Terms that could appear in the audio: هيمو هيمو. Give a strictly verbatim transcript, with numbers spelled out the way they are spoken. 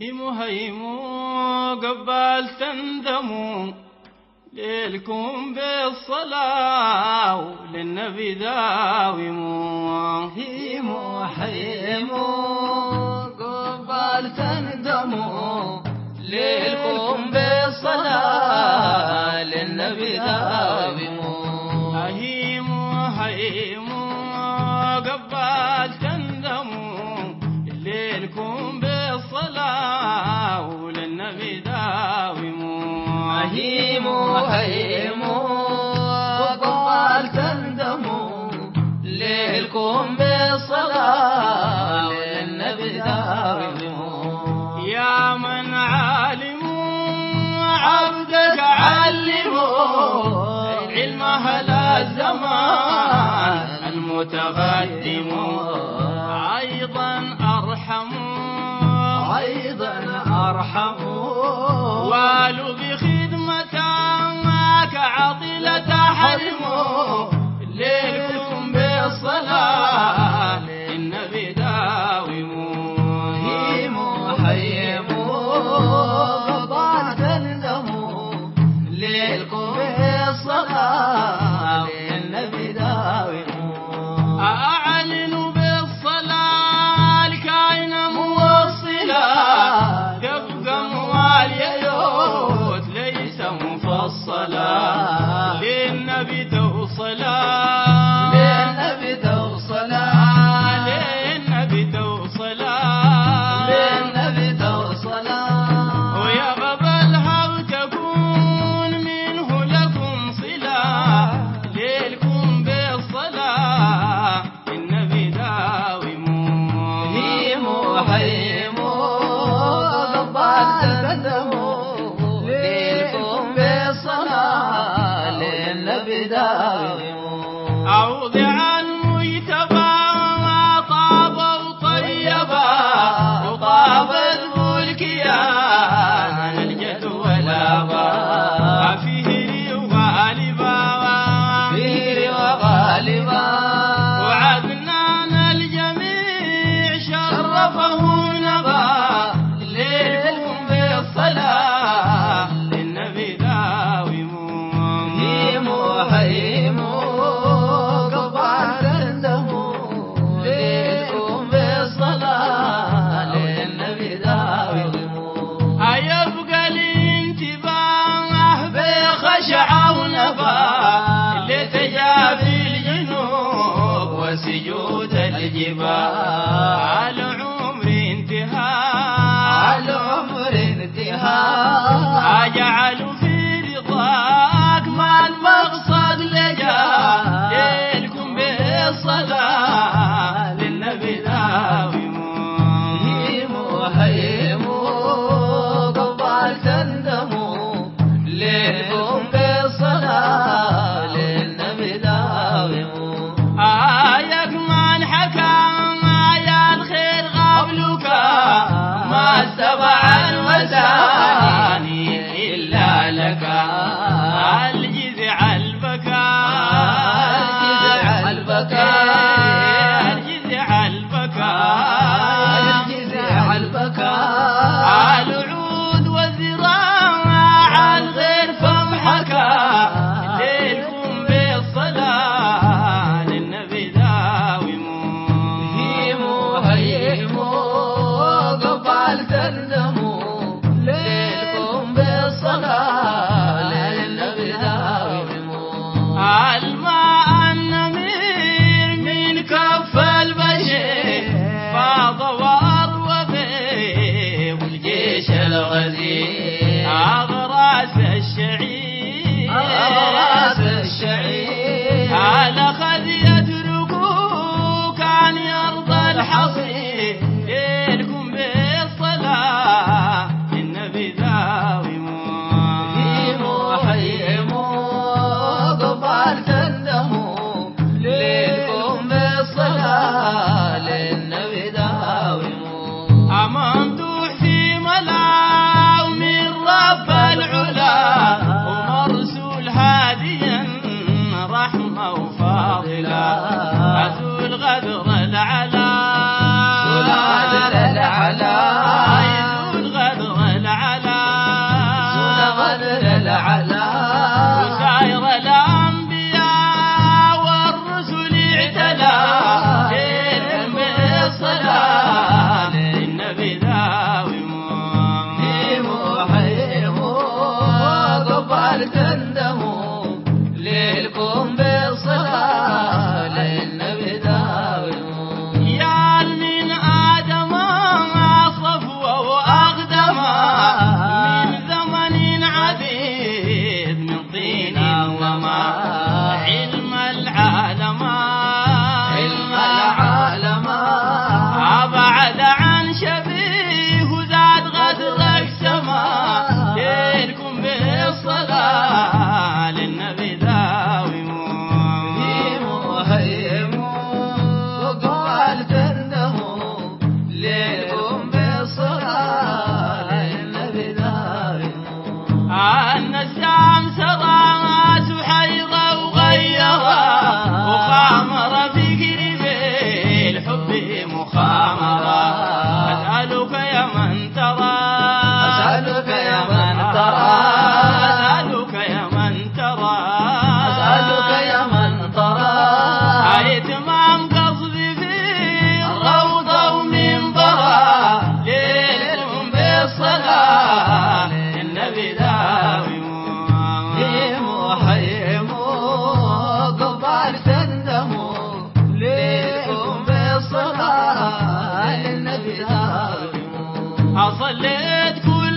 هيمو هيمو قبل تندموا ليلكم بالصلاة وللنبي داوموا. هيمو هيمو قبل تندموا ليلكم بالصلاة للنبي داوموا. هيمو هيمو قبل تندموا ليلكم هيمو هيمو قبل تندموا ليلكم بالصلاة للنبي داوموا. يا من عالم عبدك علموا العلم هلا الزمان المتقدم. أيضا أرحموا أيضا أرحموا والو بخير عطلة تحرموا ليلكم بالصلاة للنبي داوموا. هيمو هيمو قبل تندموا ليلكم بالصلاة للنبي داوموا. أعلنوا بالصلاة لكائنا موصلة تبقى موالية يوت ليس مفصلة للنبي توصلا للنبي توصلا للنبي توصلا للنبي توصلا. ويا قبلها وتكون منه لكم صلة ليلكم بالصلاة للنبي داوموا. هيمو هيمو قبل تندموا ليلكم بالصلاة أوضع المجتبى طابا وطيبا وطابت ملكيان الجدول أبا فهري وغالبا فهري وغالبا. وعدنان الجميع شرفه نبا ليلكم بالصلاة للنبي داوموا. هيمو هيمو وسجود الجبال عمر انتهى العمر انتهى. أجعل في رضاك مع المقصد لجا ليلكم بالصلاة للنبي داوموا. هيمو هيمو قبل تندموا ليلكم بالصلاة للنبي داوموا. آيك من حكم يا الخير قبلك ما سبع الوزاني إلا لك الجذع البكاء الجذع البكاء الجذع البكاء الجذع البكاء. العود والذراع الغير فمحكا ليلكم بالصلاة أغراس الشعير أغراس الشعير على خذ يتركوك عن يرض الحصير ليلكم بالصلاة للنبي داوموا. هيمو هيمو قبل تندموا ليلكم بالصلاة للنبي داوموا. أمام دوح في ملا ومن يا من ترى، أسألك يا من ترى، أسألك يا من ترى، أسألك يا من ترى، إتمام قصدي في الروضة ومن برا، ليلهم بالصلاة النبي داوم. هيمو هيمو كبار تندموا، ليلهم بالصلاة النبي داوم. صليت كل